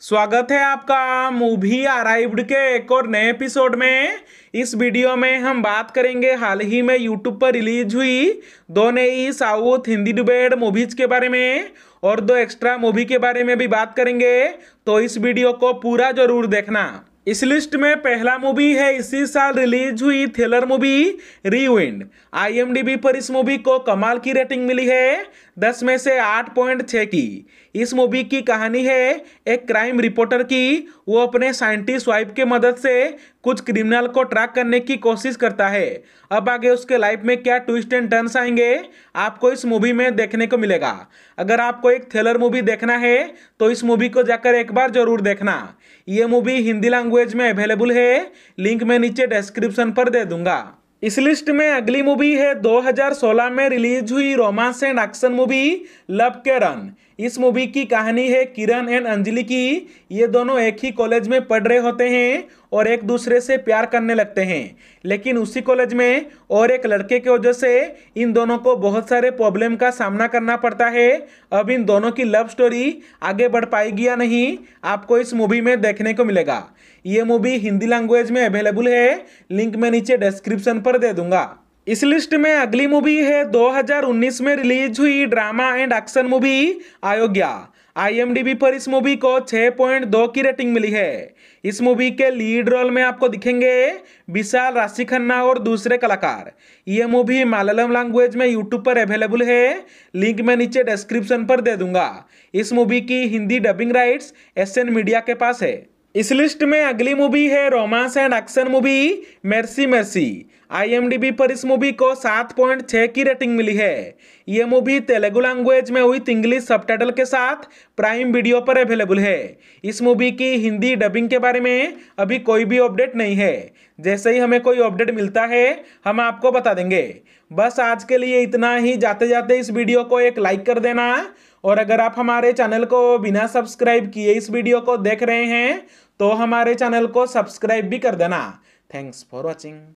स्वागत है आपका मूवी अराइव्ड के एक और नए एपिसोड में। इस वीडियो में हम बात करेंगे हाल ही में यूट्यूब पर रिलीज हुई दो नई साउथ हिंदी डुबेड मूवीज के बारे में और दो एक्स्ट्रा मूवी के बारे में भी बात करेंगे, तो इस वीडियो को पूरा जरूर देखना। इस लिस्ट में पहला मूवी है इसी साल रिलीज हुई थ्रिलर मूवी रीवाइंड। IMDb पर इस मूवी को कमाल की रेटिंग मिली है 10 में से 8.6 की। इस मूवी की कहानी है एक क्राइम रिपोर्टर की। वो अपने साइंटिस्ट वाइफ के मदद से कुछ क्रिमिनल को ट्रैक करने की कोशिश करता है। अब आगे उसके लाइफ में क्या ट्विस्ट एंड टर्न्स आएंगे आपको इस मूवी में देखने को मिलेगा। अगर आपको एक थ्रिलर मूवी देखना है तो इस मूवी को जाकर एक बार जरूर देखना। ये मूवी हिंदी लैंग्वेज में अवेलेबल है, लिंक मैं नीचे डिस्क्रिप्शन पर दे दूंगा। इस लिस्ट में अगली मूवी है 2016 में रिलीज हुई romance and action movie love के रन। इस मूवी की कहानी है किरण एंड अंजलि की। ये दोनों एक ही कॉलेज में पढ़ रहे होते हैं और एक दूसरे से प्यार करने लगते हैं, लेकिन उसी कॉलेज में और एक लड़के की वजह से इन दोनों को बहुत सारे प्रॉब्लम का सामना करना पड़ता है। अब इन दोनों की लव स्टोरी आगे बढ़ पाएगी या नहीं आपको इस मूवी में देखने को मिलेगा। ये मूवी हिंदी लैंग्वेज में अवेलेबल है, लिंक मैं नीचे डिस्क्रिप्शन पर दे दूंगा। इस लिस्ट में अगली मूवी है 2019 में रिलीज हुई drama and action movie Ayogya. IMDb पर इस मूवी को 6.2 की रेटिंग मिली है। इस मूवी के लीड रोल में आपको दिखेंगे विशाल राशि खन्ना और दूसरे कलाकार। ये मूवी मलयालम लैंग्वेज में यूट्यूब पर अवेलेबल है, लिंक मैं नीचे डिस्क्रिप्शन पर दे दूंगा। इस मूवी की Hindi dubbing rights SN media के पास है। इस लिस्ट में अगली मूवी है romance and action movie mercy mercy. IMDb पर इस मूवी को 7.6 की रेटिंग मिली है। ये मूवी तेलुगु लैंग्वेज में विद इंग्लिश सबटाइटल के साथ प्राइम वीडियो पर अवेलेबल है। इस मूवी की हिंदी डबिंग के बारे में अभी कोई भी अपडेट नहीं है। जैसे ही हमें कोई अपडेट मिलता है हम आपको बता देंगे। बस आज के लिए इतना ही। जाते जाते इस वीडियो को एक लाइक कर देना, और अगर आप हमारे चैनल को बिना सब्सक्राइब किए इस वीडियो को देख रहे हैं तो हमारे चैनल को सब्सक्राइब भी कर देना। Thanks for watching.